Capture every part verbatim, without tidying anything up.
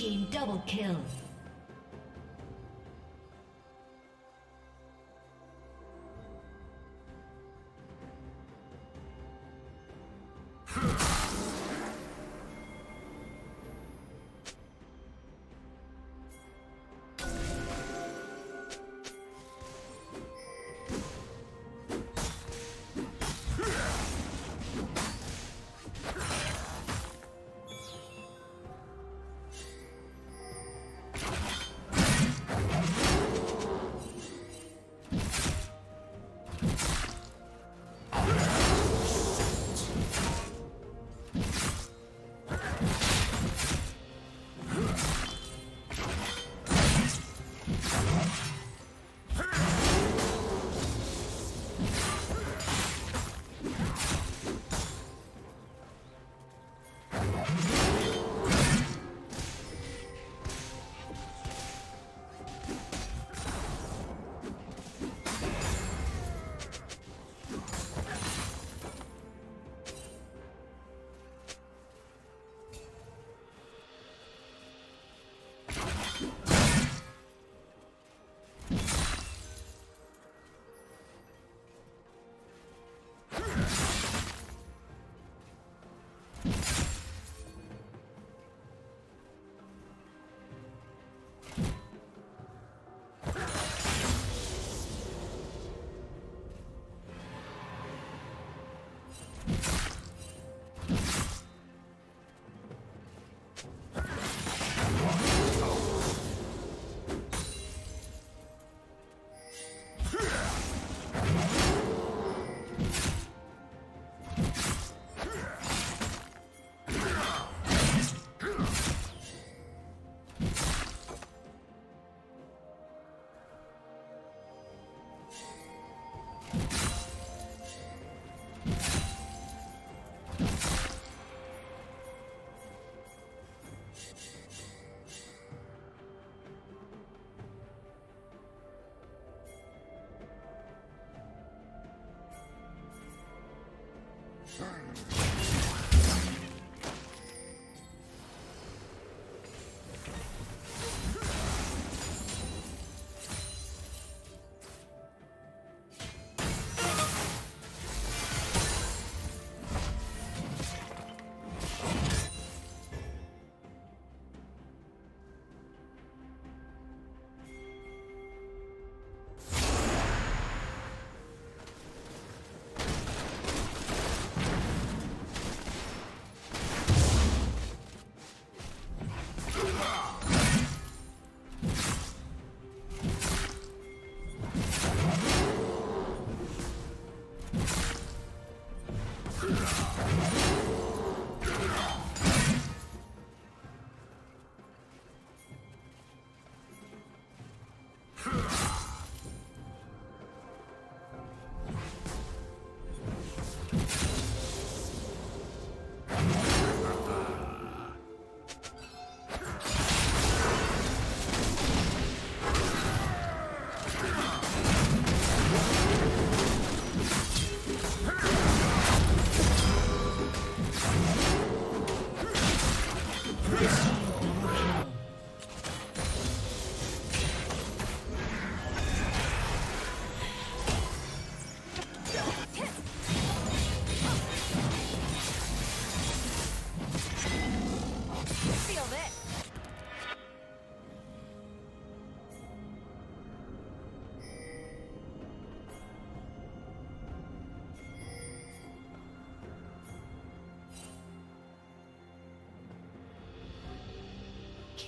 team double kill.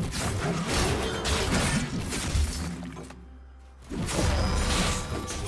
Let's go.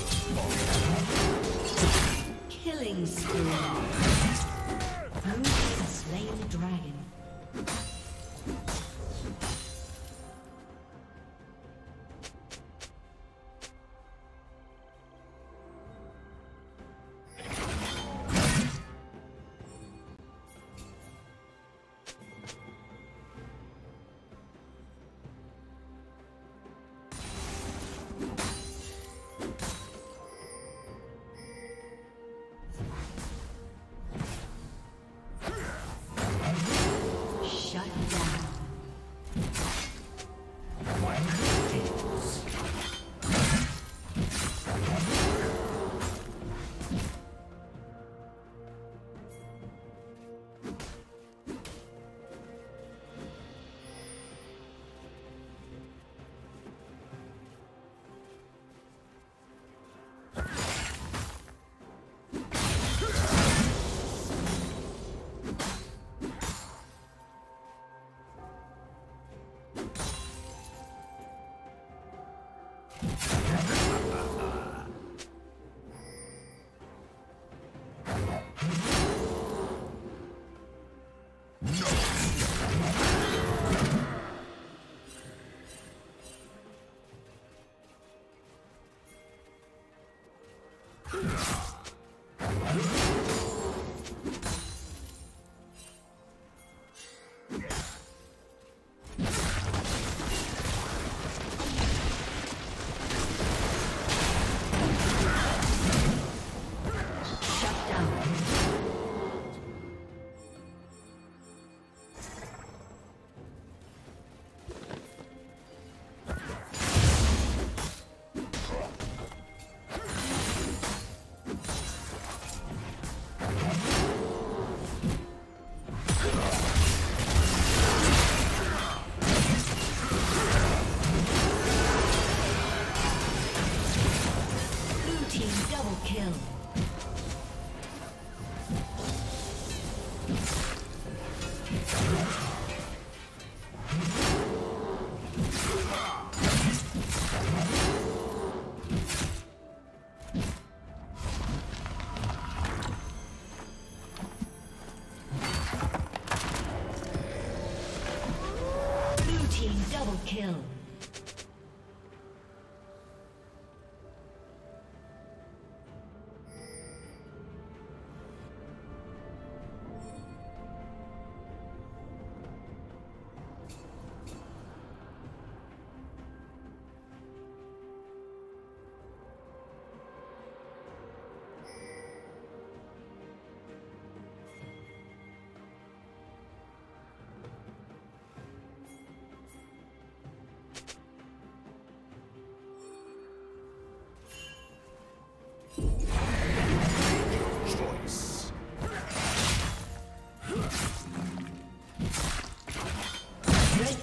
Kill.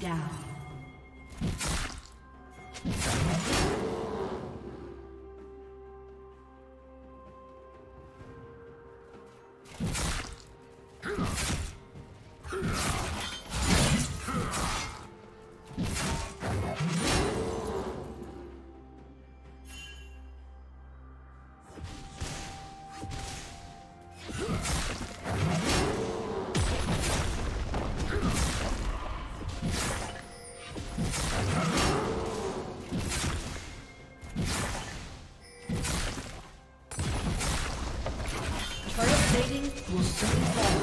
Down. We'll see you later.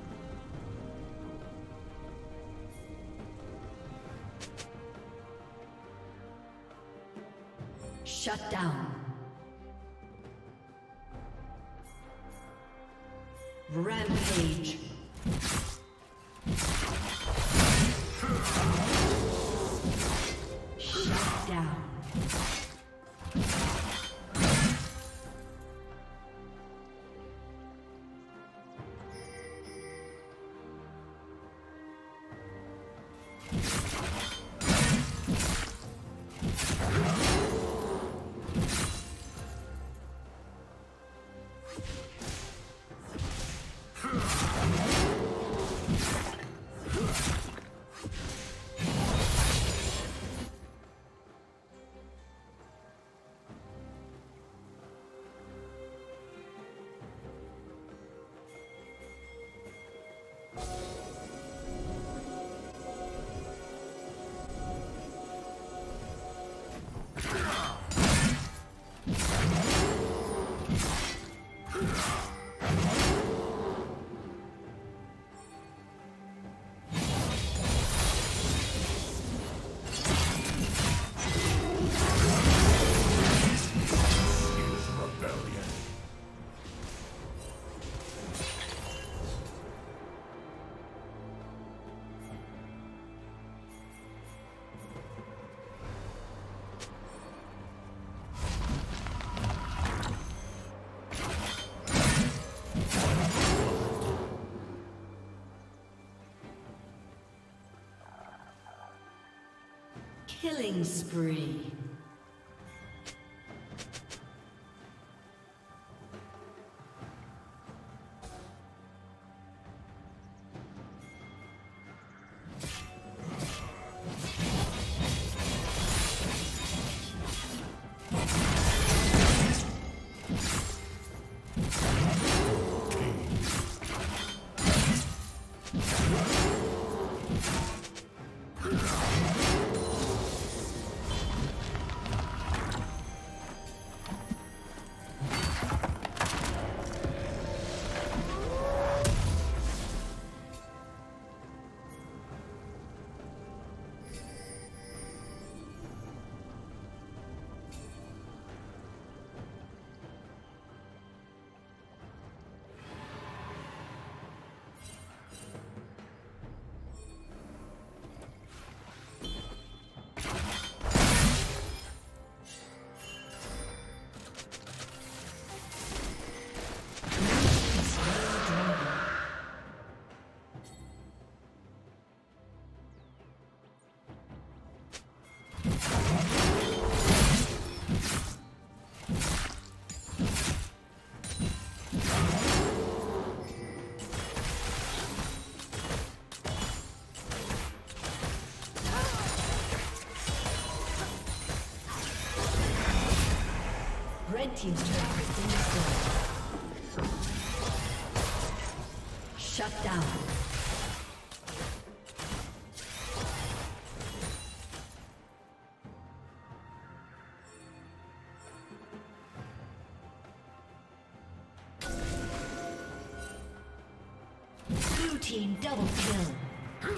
Shut down. Rampage. Shut down. Killing spree. Red team's turret has been destroyed. Shut down. team double kill.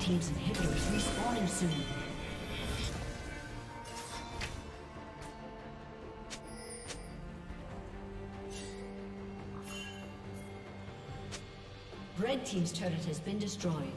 team's inhibitor is respawning soon. Red team's turret has been destroyed.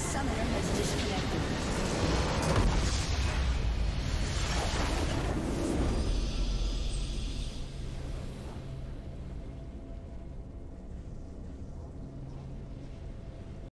Summoner has disconnected.